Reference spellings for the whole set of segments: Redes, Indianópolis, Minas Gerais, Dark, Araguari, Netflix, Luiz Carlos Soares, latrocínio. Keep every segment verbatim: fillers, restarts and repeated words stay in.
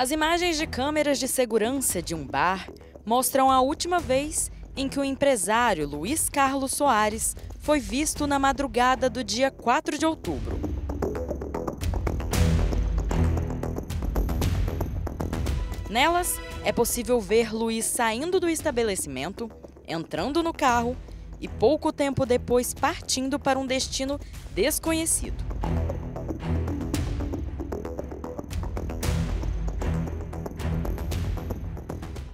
As imagens de câmeras de segurança de um bar mostram a última vez em que o empresário Luiz Carlos Soares foi visto na madrugada do dia quatro de outubro. Nelas, é possível ver Luiz saindo do estabelecimento, entrando no carro e pouco tempo depois partindo para um destino desconhecido.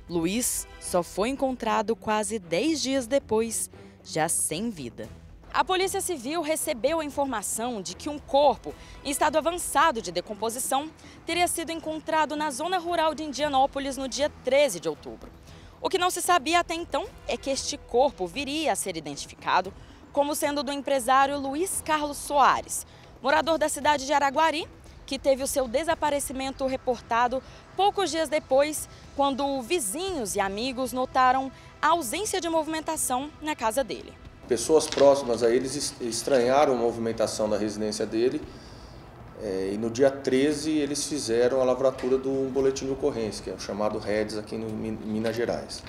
Luiz só foi encontrado quase dez dias depois, já sem vida. A Polícia Civil recebeu a informação de que um corpo em estado avançado de decomposição teria sido encontrado na zona rural de Indianópolis no dia treze de outubro. O que não se sabia até então é que este corpo viria a ser identificado como sendo do empresário Luiz Carlos Soares, morador da cidade de Araguari, que teve o seu desaparecimento reportado poucos dias depois, quando vizinhos e amigos notaram a ausência de movimentação na casa dele. Pessoas próximas a eles estranharam a movimentação da residência dele é, e no dia treze eles fizeram a lavratura do boletim de ocorrência, que é o chamado Redes aqui no, em Minas Gerais.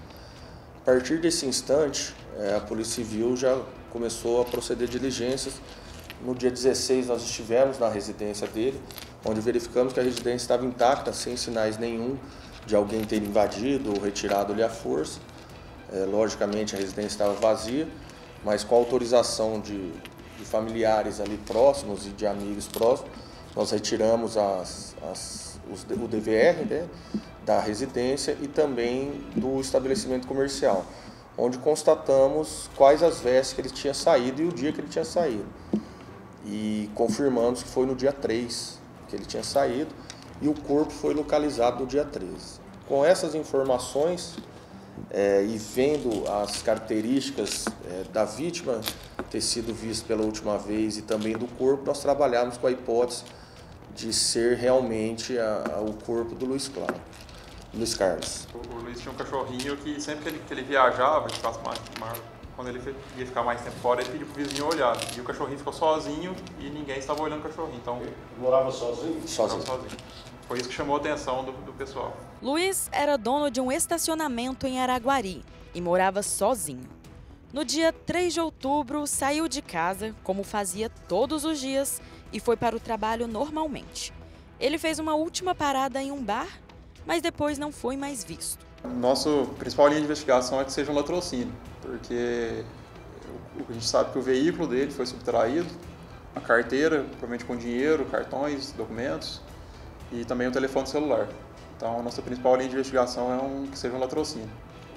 A partir desse instante, é, a Polícia Civil já começou a proceder diligências. No dia dezesseis nós estivemos na residência dele, onde verificamos que a residência estava intacta, sem sinais nenhum de alguém ter invadido ou retirado-lhe a força. É, logicamente a residência estava vazia, mas com a autorização de, de familiares ali próximos e de amigos próximos, nós retiramos as, as, os, o D V R, né, da residência e também do estabelecimento comercial, onde constatamos quais as vestes que ele tinha saído e o dia que ele tinha saído. E confirmamos que foi no dia três que ele tinha saído e o corpo foi localizado no dia treze. Com essas informações é, e vendo as características é, da vítima ter sido vista pela última vez e também do corpo, nós trabalhamos com a hipótese de ser realmente a, a, o corpo do Luiz, Claro, Luiz Carlos. O, o Luiz tinha um cachorrinho que sempre que ele, que ele viajava, ele ficava mais, mais... Quando ele ia ficar mais tempo fora, ele pediu pro vizinho olhar. E o cachorrinho ficou sozinho e ninguém estava olhando o cachorrinho. Então, ele morava sozinho? Sozinho. Morava sozinho. Foi isso que chamou a atenção do, do pessoal. Luiz era dono de um estacionamento em Araguari e morava sozinho. No dia três de outubro, saiu de casa, como fazia todos os dias, e foi para o trabalho normalmente. Ele fez uma última parada em um bar, mas depois não foi mais visto. Nossa principal linha de investigação é que seja um latrocínio, porque a gente sabe que o veículo dele foi subtraído, a carteira, provavelmente com dinheiro, cartões, documentos e também o telefone celular. Então a nossa principal linha de investigação é um, que seja um latrocínio.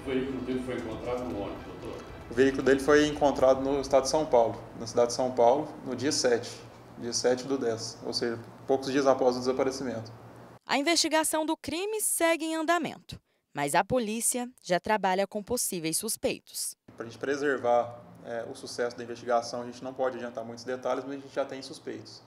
O veículo dele foi encontrado no ônibus, doutor? O veículo dele foi encontrado no estado de São Paulo, na cidade de São Paulo, no dia sete, dia sete do dez, ou seja, poucos dias após o desaparecimento. A investigação do crime segue em andamento, mas a polícia já trabalha com possíveis suspeitos. Para a gente preservar é, o sucesso da investigação, a gente não pode adiantar muitos detalhes, mas a gente já tem suspeitos.